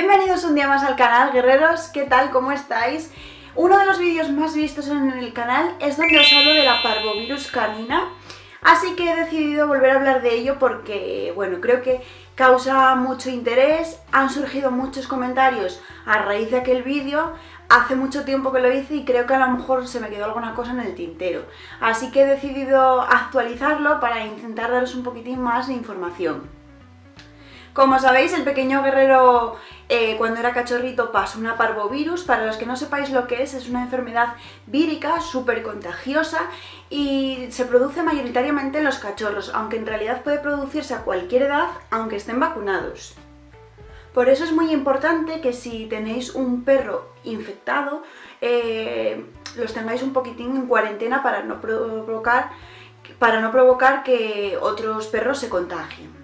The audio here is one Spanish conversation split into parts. Bienvenidos un día más al canal, guerreros. ¿Qué tal? ¿Cómo estáis? Uno de los vídeos más vistos en el canal es donde os hablo de la parvovirus canina, así que he decidido volver a hablar de ello porque, bueno, creo que causa mucho interés. Han surgido muchos comentarios a raíz de aquel vídeo. Hace mucho tiempo que lo hice y creo que a lo mejor se me quedó alguna cosa en el tintero, así que he decidido actualizarlo para intentar daros un poquitín más de información. Como sabéis, el pequeño guerrero cuando era cachorrito pasó una parvovirus. Para los que no sepáis lo que es una enfermedad vírica súper contagiosa y se produce mayoritariamente en los cachorros, aunque en realidad puede producirse a cualquier edad, aunque estén vacunados. Por eso es muy importante que si tenéis un perro infectado, los tengáis un poquitín en cuarentena para no provocar que otros perros se contagien.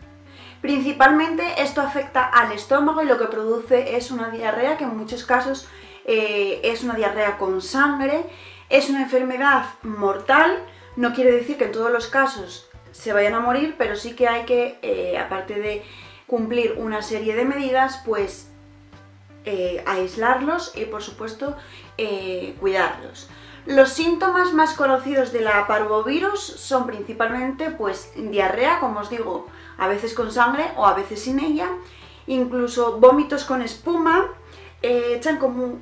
Principalmente esto afecta al estómago y lo que produce es una diarrea, que en muchos casos es una diarrea con sangre. Es una enfermedad mortal, no quiere decir que en todos los casos se vayan a morir, pero sí que hay que, aparte de cumplir una serie de medidas, pues aislarlos y, por supuesto, cuidarlos. Los síntomas más conocidos de la parvovirus son principalmente, pues, diarrea, como os digo, a veces con sangre o a veces sin ella, incluso vómitos con espuma, echan como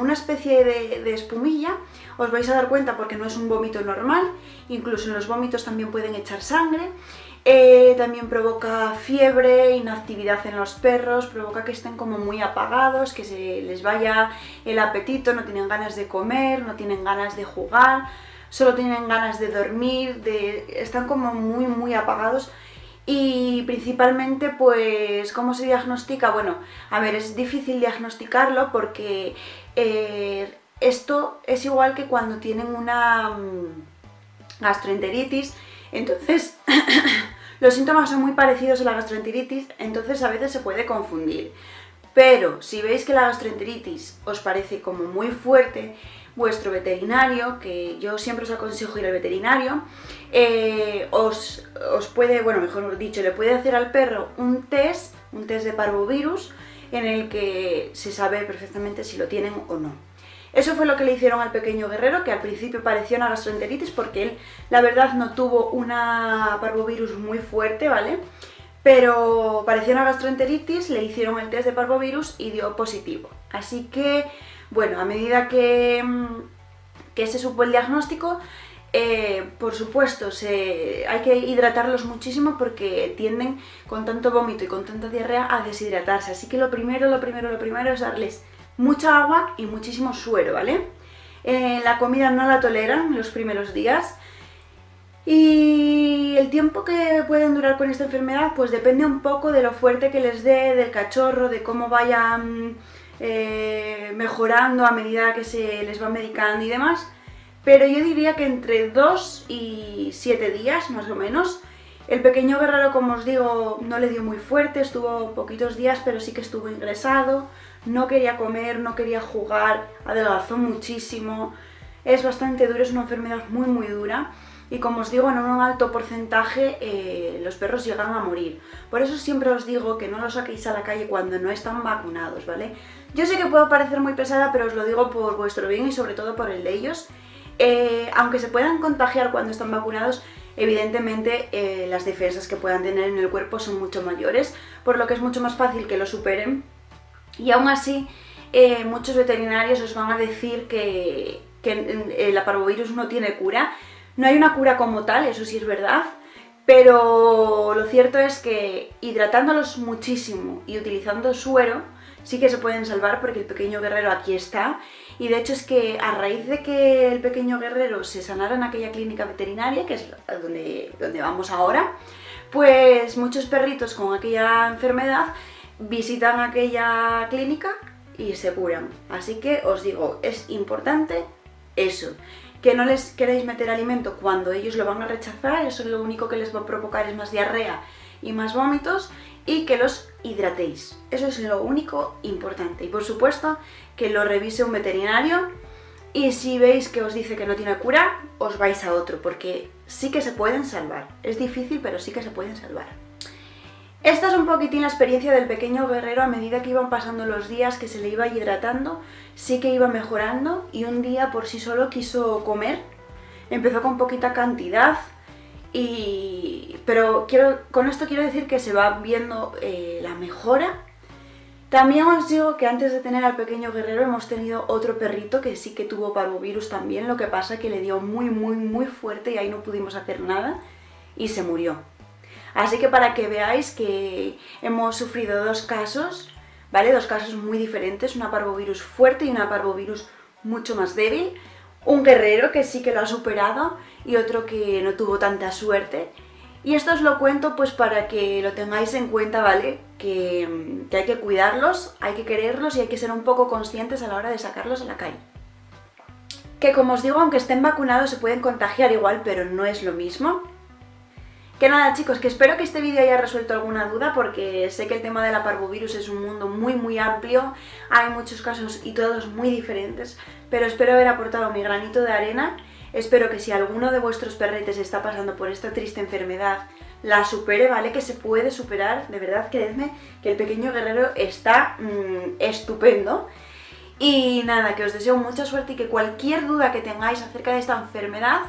una especie de espumilla. Os vais a dar cuenta porque no es un vómito normal, incluso en los vómitos también pueden echar sangre. También provoca fiebre, inactividad en los perros, provoca que estén como muy apagados, que se les vaya el apetito, no tienen ganas de comer, no tienen ganas de jugar, solo tienen ganas de dormir, están como muy apagados. Y principalmente, pues, ¿cómo se diagnostica? Bueno, a ver, es difícil diagnosticarlo porque esto es igual que cuando tienen una gastroenteritis. Entonces, los síntomas son muy parecidos a la gastroenteritis, entonces a veces se puede confundir. Pero si veis que la gastroenteritis os parece como muy fuerte, vuestro veterinario, que yo siempre os aconsejo ir al veterinario, os puede, bueno, mejor dicho, le puede hacer al perro un test de parvovirus en el que se sabe perfectamente si lo tienen o no. Eso fue lo que le hicieron al pequeño guerrero, que al principio parecía una gastroenteritis porque él, la verdad, no tuvo una parvovirus muy fuerte, ¿vale? Pero parecía una gastroenteritis, le hicieron el test de parvovirus y dio positivo. Así que, bueno, a medida que se supo el diagnóstico, por supuesto, hay que hidratarlos muchísimo porque tienden, con tanto vómito y con tanta diarrea, a deshidratarse. Así que lo primero es darles mucha agua y muchísimo suero, ¿vale? La comida no la toleran los primeros días. Y el tiempo que pueden durar con esta enfermedad pues depende un poco de lo fuerte que les dé, del cachorro, de cómo vayan mejorando a medida que se les va medicando y demás. Pero yo diría que entre 2 y 7 días más o menos. El pequeño guerrero, como os digo, no le dio muy fuerte, estuvo poquitos días, pero sí que estuvo ingresado. No quería comer, no quería jugar, adelgazó muchísimo. Es bastante duro, es una enfermedad muy dura. Y como os digo, en un alto porcentaje los perros llegan a morir. Por eso siempre os digo que no los saquéis a la calle cuando no están vacunados, ¿vale? Yo sé que puedo parecer muy pesada, pero os lo digo por vuestro bien y sobre todo por el de ellos. Aunque se puedan contagiar cuando están vacunados, evidentemente las defensas que puedan tener en el cuerpo son mucho mayores, por lo que es mucho más fácil que lo superen. Y aún así, muchos veterinarios os van a decir que la parvovirus no tiene cura. No hay una cura como tal, eso sí es verdad, pero lo cierto es que hidratándolos muchísimo y utilizando suero sí que se pueden salvar, porque el pequeño guerrero aquí está. Y de hecho es que a raíz de que el pequeño guerrero se sanara en aquella clínica veterinaria, que es donde vamos ahora, pues muchos perritos con aquella enfermedad visitan aquella clínica y se curan. Así que os digo, es importante eso. Que no les queréis meter alimento cuando ellos lo van a rechazar, eso lo único que les va a provocar es más diarrea y más vómitos, y que los hidratéis. Eso es lo único importante. Y por supuesto que lo revise un veterinario, y si veis que os dice que no tiene cura, os vais a otro, porque sí que se pueden salvar. Es difícil, pero sí que se pueden salvar. Esta es un poquitín la experiencia del pequeño guerrero. A medida que iban pasando los días, que se le iba hidratando, sí que iba mejorando, y un día por sí solo quiso comer. Empezó con poquita cantidad, pero con esto quiero decir que se va viendo la mejora. También os digo que antes de tener al pequeño guerrero hemos tenido otro perrito que sí que tuvo parvovirus también, lo que pasa que le dio muy fuerte y ahí no pudimos hacer nada y se murió. Así que para que veáis que hemos sufrido dos casos, ¿vale? Dos casos muy diferentes, una parvovirus fuerte y una parvovirus mucho más débil. Un guerrero que sí que lo ha superado y otro que no tuvo tanta suerte. Y esto os lo cuento pues para que lo tengáis en cuenta, ¿vale? Que hay que cuidarlos, hay que quererlos y hay que ser un poco conscientes a la hora de sacarlos a la calle. Que como os digo, aunque estén vacunados se pueden contagiar igual, pero no es lo mismo. Que nada chicos, que espero que este vídeo haya resuelto alguna duda, porque sé que el tema de la parvovirus es un mundo muy amplio, hay muchos casos y todos muy diferentes, pero espero haber aportado mi granito de arena. Espero que si alguno de vuestros perretes está pasando por esta triste enfermedad, la supere, ¿vale? Que se puede superar, de verdad, creedme que el pequeño guerrero está estupendo. Y nada, que os deseo mucha suerte y que cualquier duda que tengáis acerca de esta enfermedad,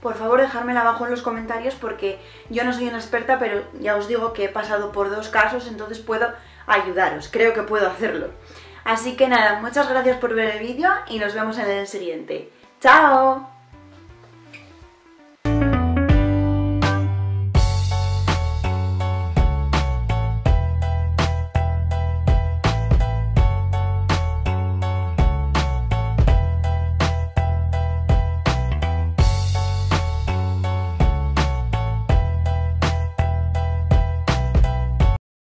por favor, dejármela abajo en los comentarios, porque yo no soy una experta, pero ya os digo que he pasado por dos casos, entonces puedo ayudaros, creo que puedo hacerlo. Así que nada, muchas gracias por ver el vídeo y nos vemos en el siguiente. ¡Chao!